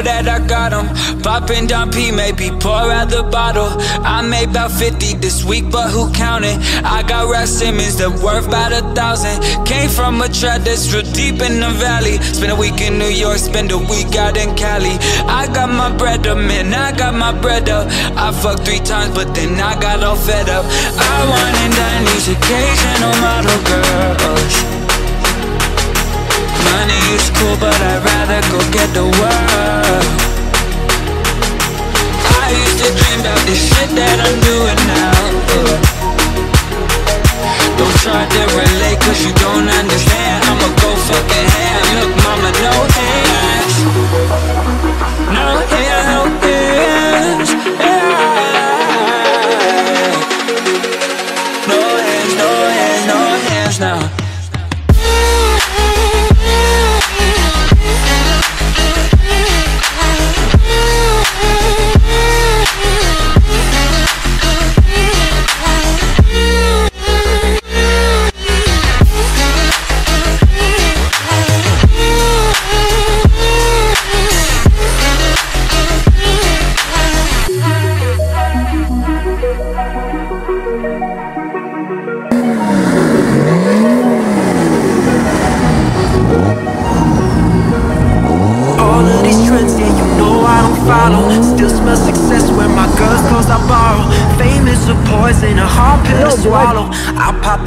That I got 'em. Poppin' down P, maybe pour out the bottle. I made about 50 this week, but who counted? I got Ras Simmons that worth about 1,000. Came from a trap that's real deep in the valley. Spent a week in New York, spend a week out in Cali. I got my bread up, man, I got my bread up. I fucked 3 times, but then I got all fed up. I wine and dine these occasional model girls. Money is cool, but I'd rather go get the world. I used to dream about this shit that I'm doing now. Don't try to relate, cause you don't understand. I'ma go fucking ham. Look, mama, no hands. No hands, no hands, yeah. No hands, no hands, no hands now.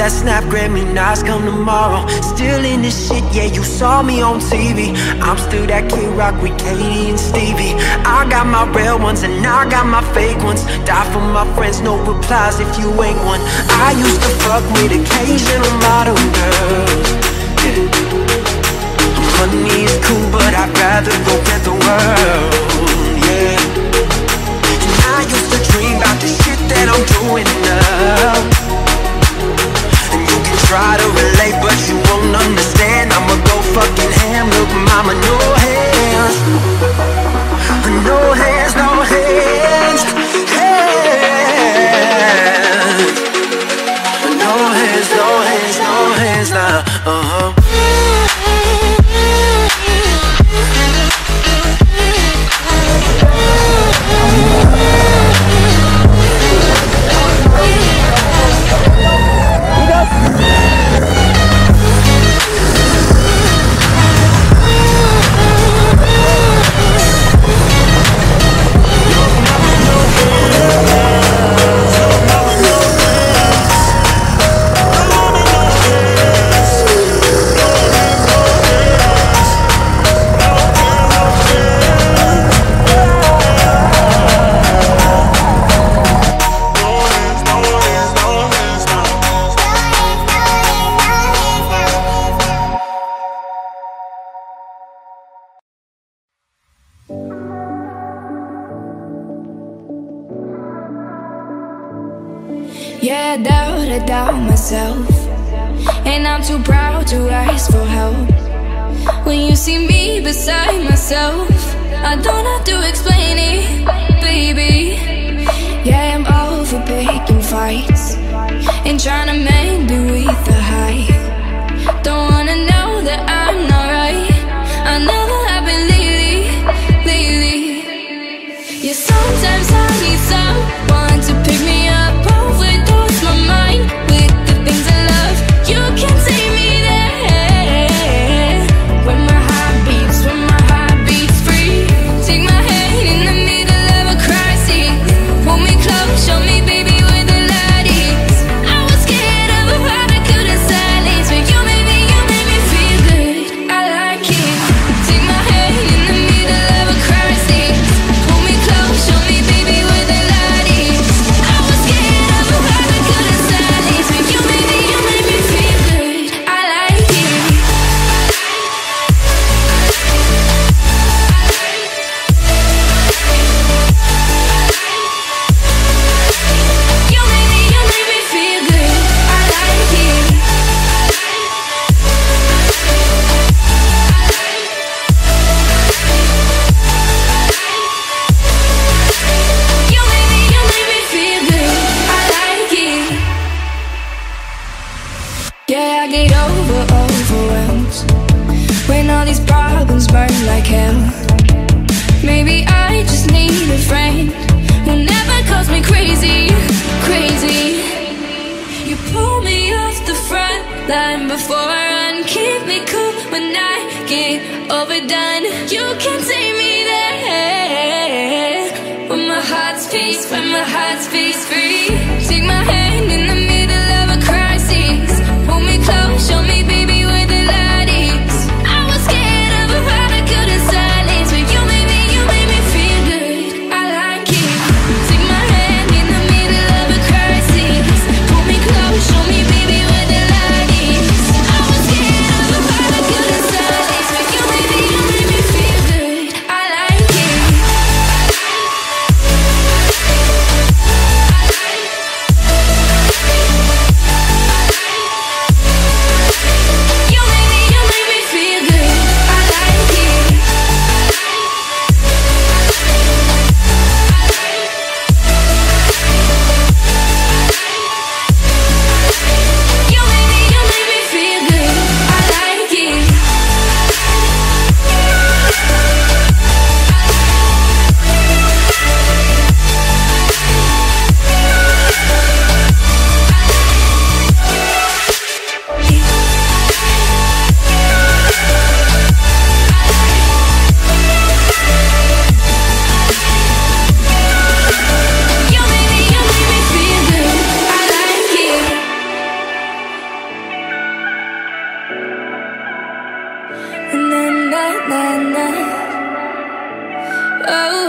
That snap, grab me, nice, come tomorrow. Still in this shit, yeah, you saw me on TV. I'm still that Kid Rock with Katie and Stevie. I got my real ones and I got my fake ones. Die for my friends, no replies if you ain't one. I used to fuck with occasional model girls, yeah. Money is cool, but I'd rather go get the world, yeah. And I used to dream about the shit that I'm doing now. Try to relate, but you won't understand. I'ma go fucking ham, look mama, no hands. No hands, no hands, hands. No hands, no hands, no hands now, uh-huh. Yeah, I doubt myself, and I'm too proud to ask for help. When you see me beside myself, I don't have to explain it, baby. Yeah, I'm over picking fights and trying to mend it with the hype. Don't wanna know that I'm not right. I know what happened lately. Yeah, sometimes I need someone to pick me up. Take my head in the middle of a crisis. face free. Take my hand in the middle of a crisis. Pull me close, show me, baby, where the light is. I was scared of a particle in silence, but you made me feel good. I like it. Take my hand in the middle of a crisis. Pull me close, show me, baby, where the light is. I was scared of a particle in silence, but you made me feel good. I like it. You made me feel good. I like it. You made me feel good. I like it. You made me feel good. I like it. Na na na na. Oh,